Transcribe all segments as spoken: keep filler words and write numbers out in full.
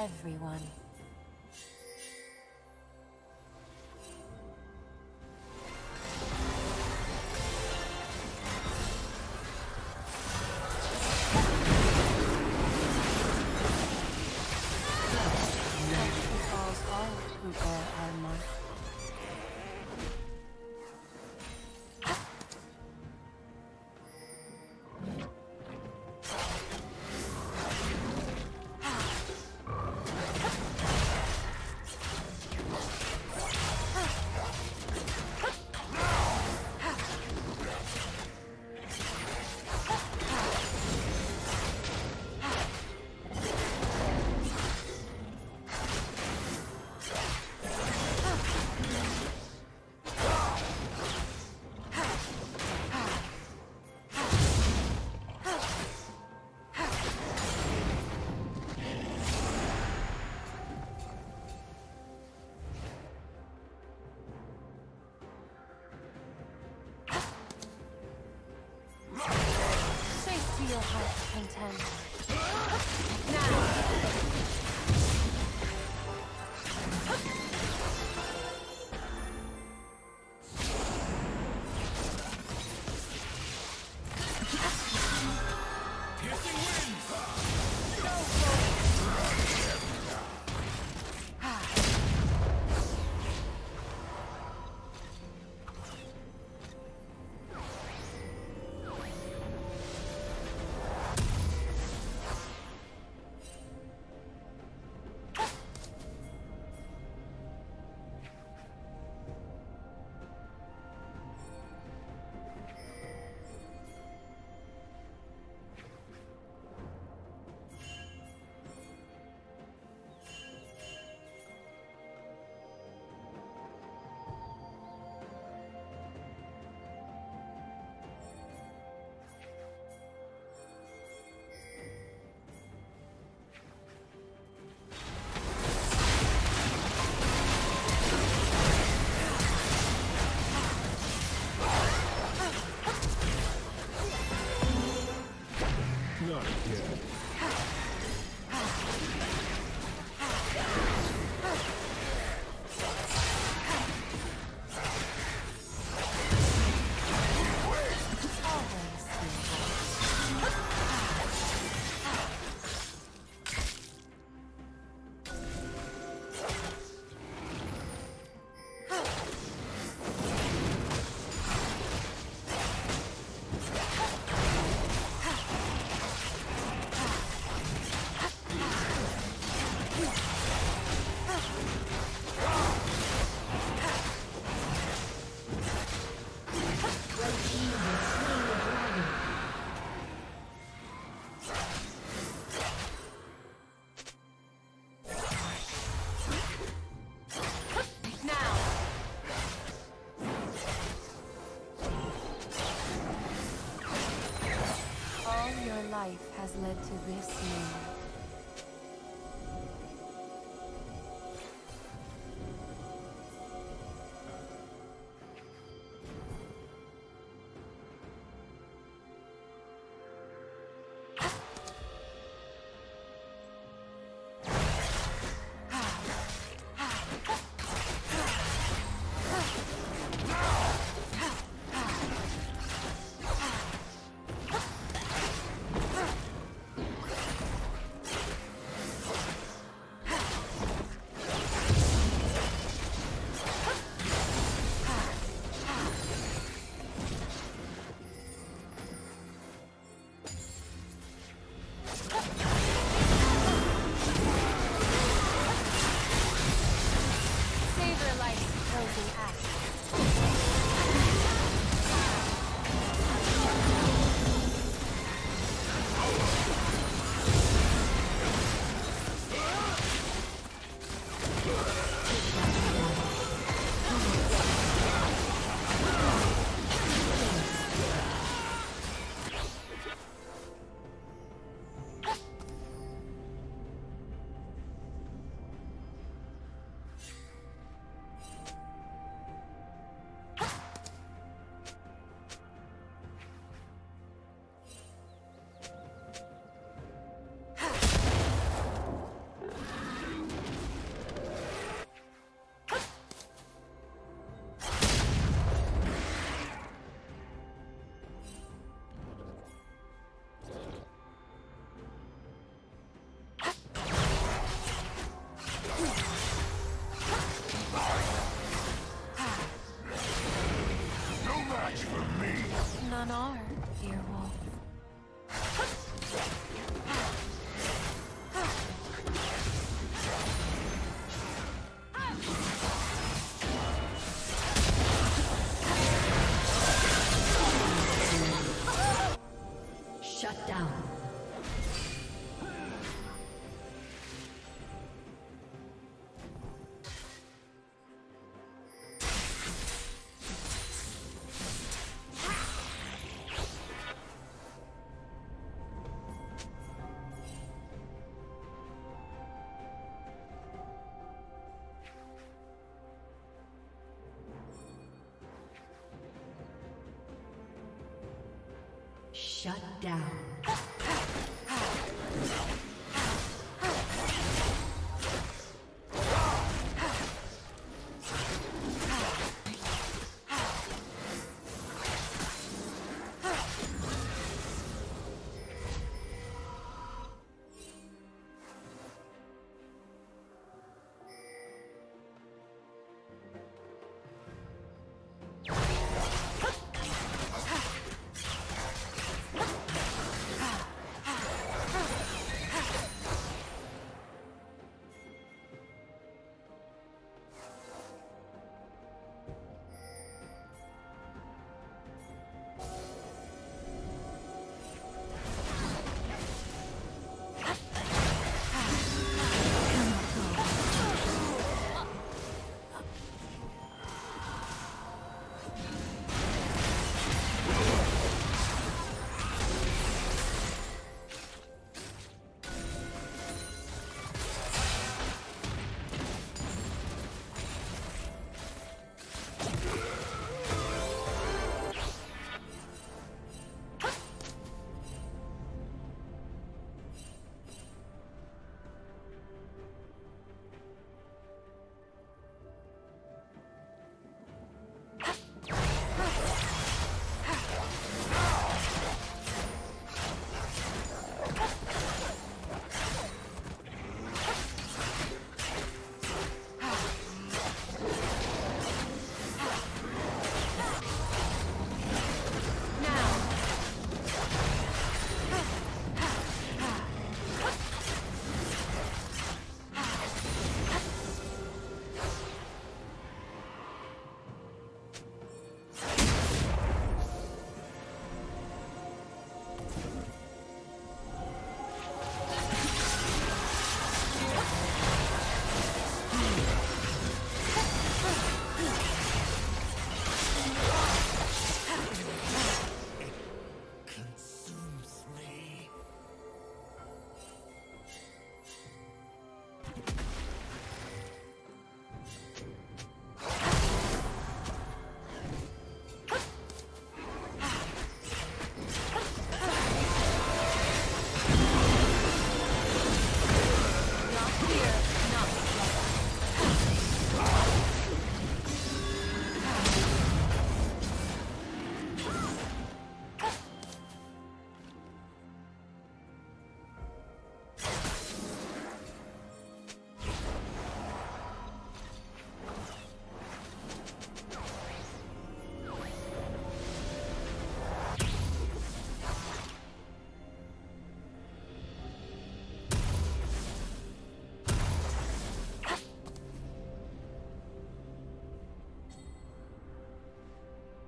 everyone. Your heart content. Now! Life has led to this moment. on our dear wolf. Shut down. Shut down.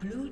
Blue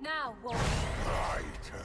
Now, wolf. My turn.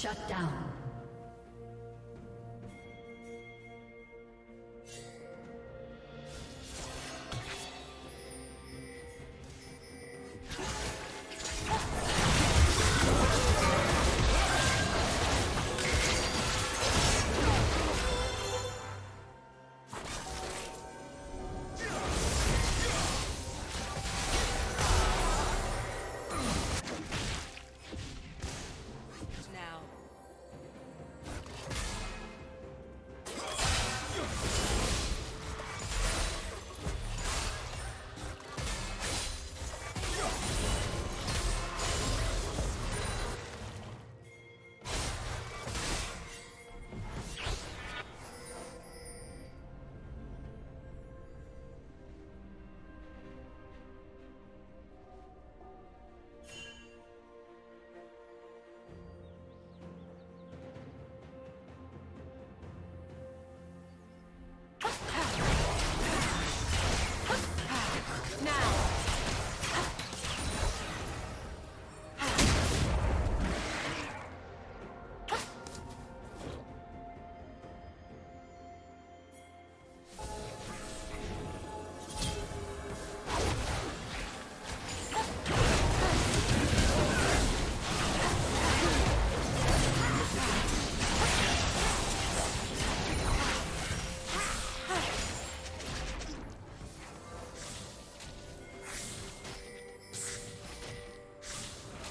Shut down.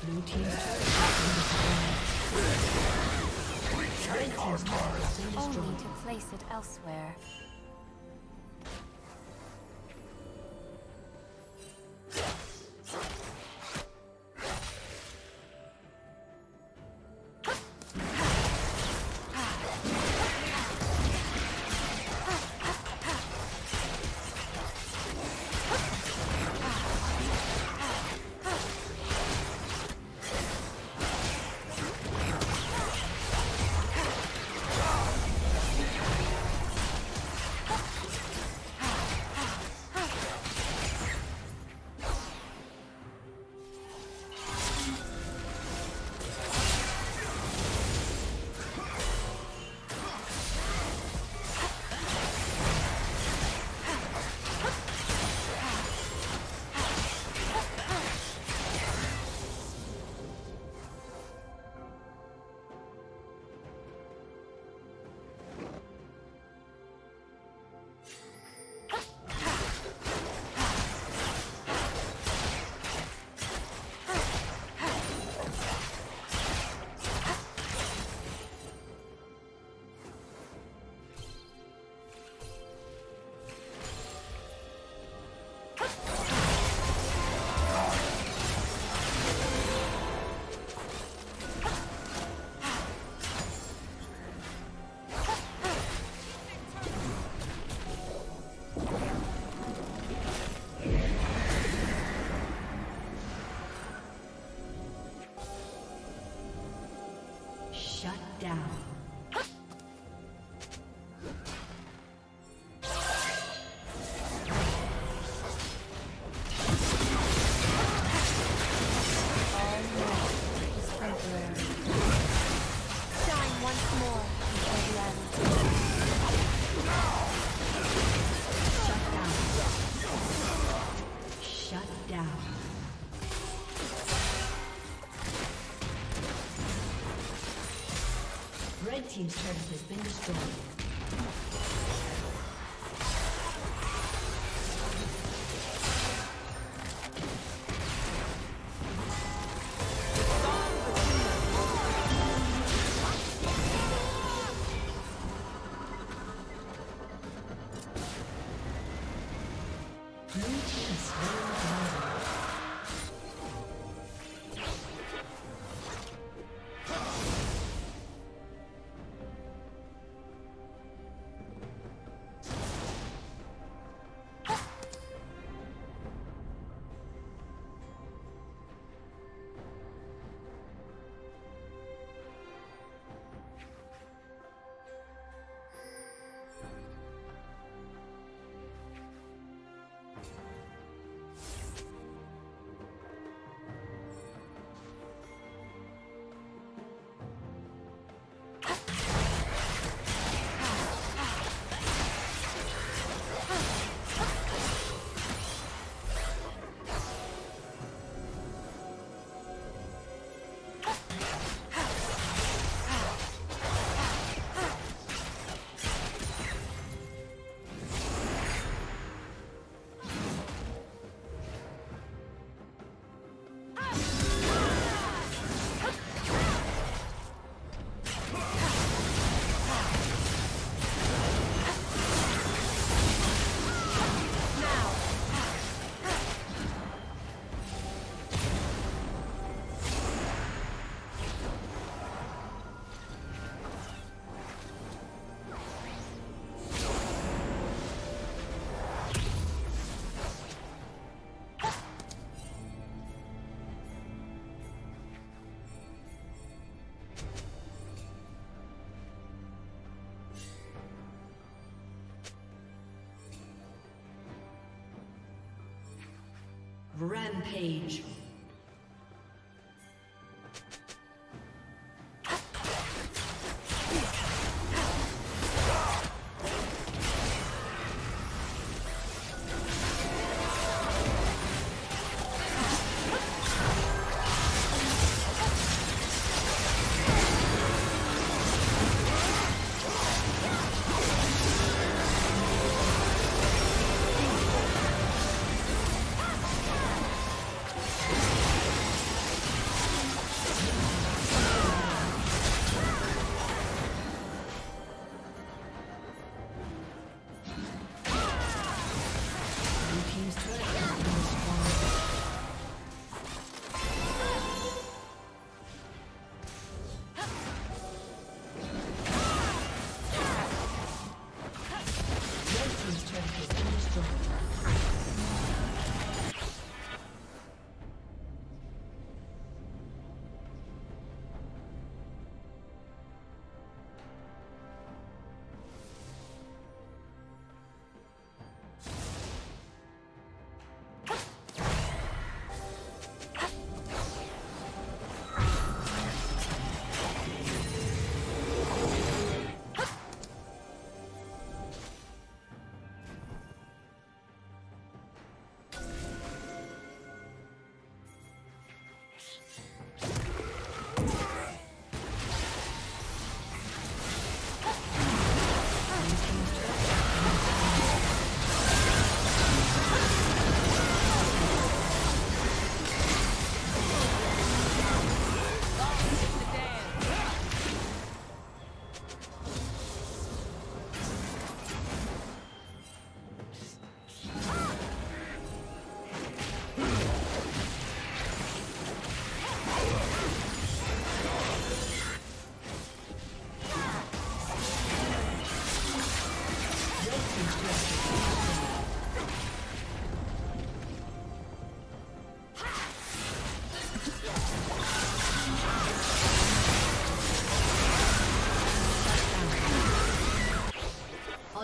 Blue team. We take our cards. Only to place it elsewhere. Team's turret has been destroyed. Rampage.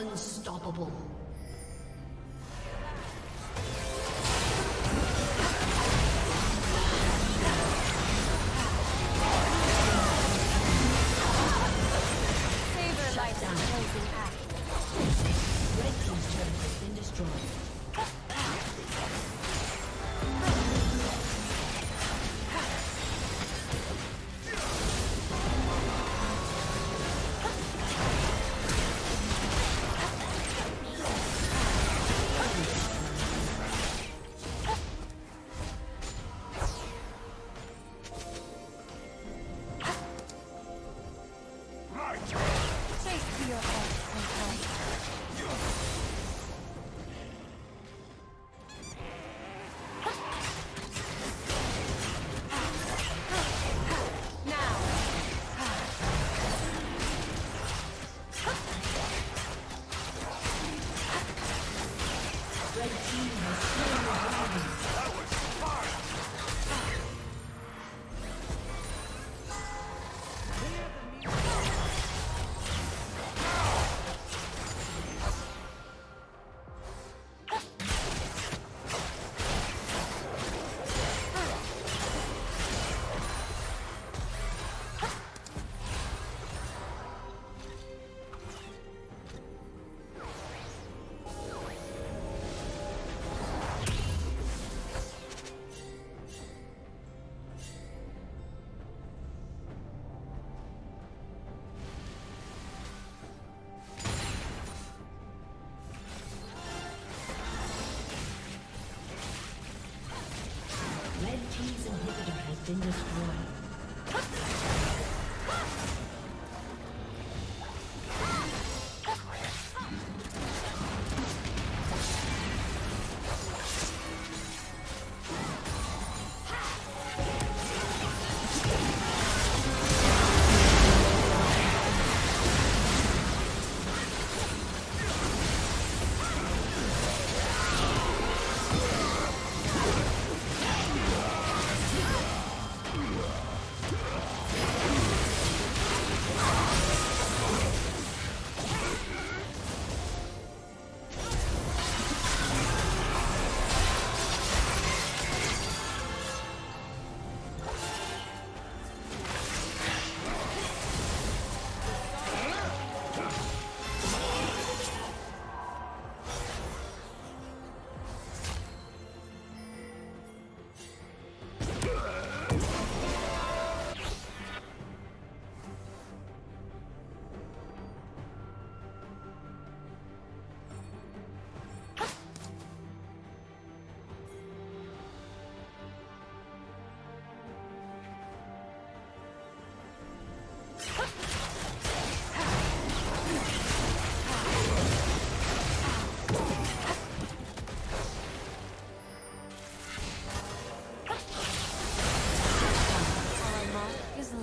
Unstoppable. Yeah.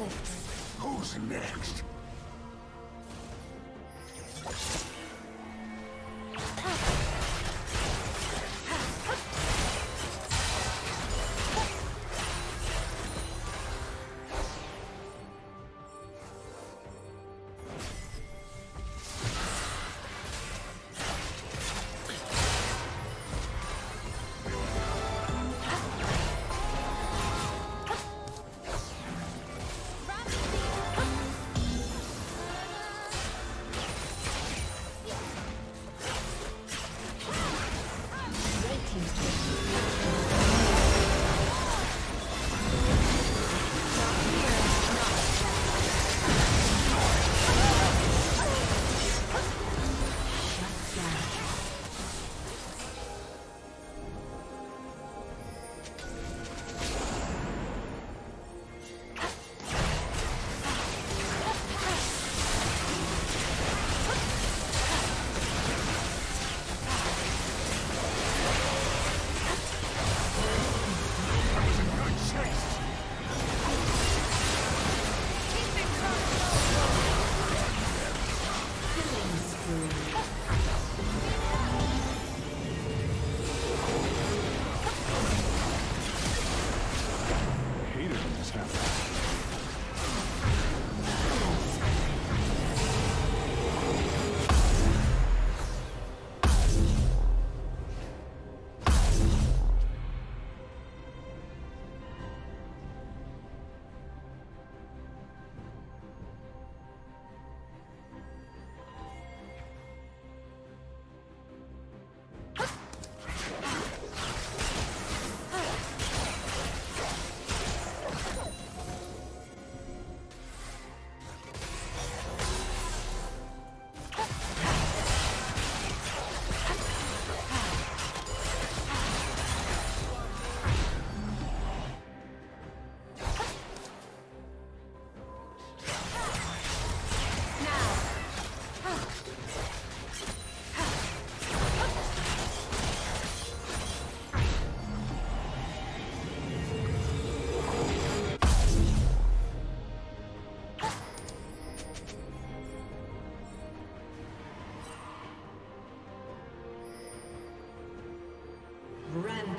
lips. Who's next?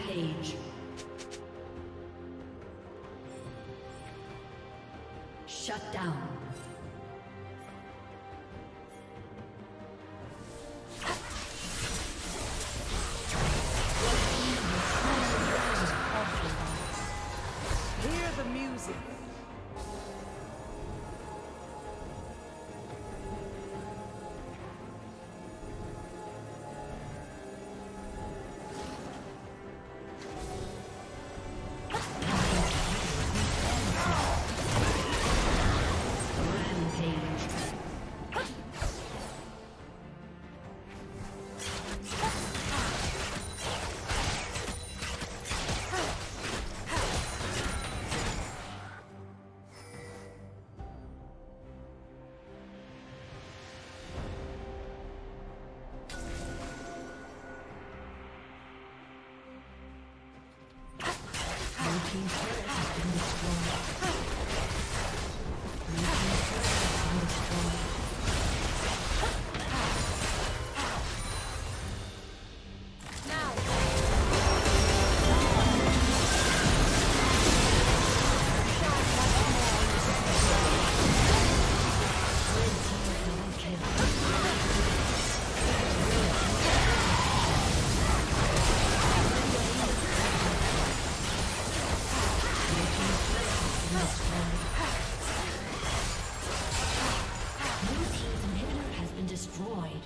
Page. Shut down. Hear the music. Destroyed.